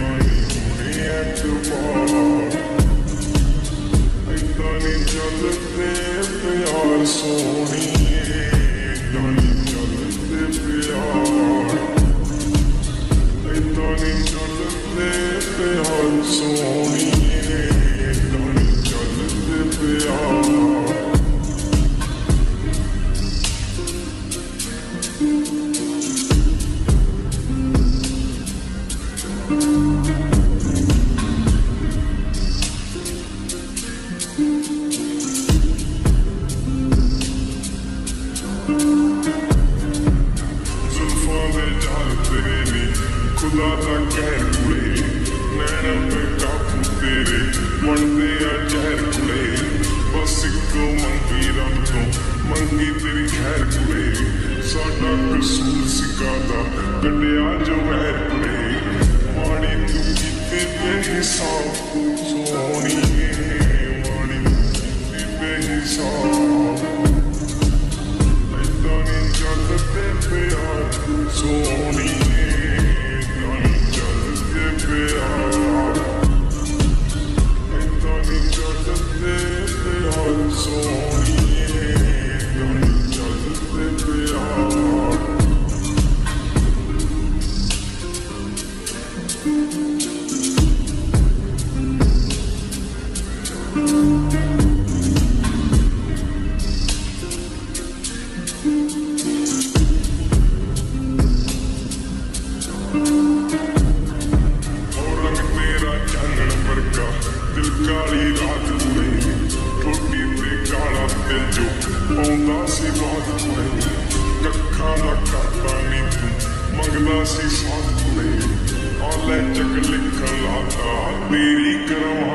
Honey at the bar, I done each other, they are Sony, done each other, they are. All that chocolate kalata, teri karwa.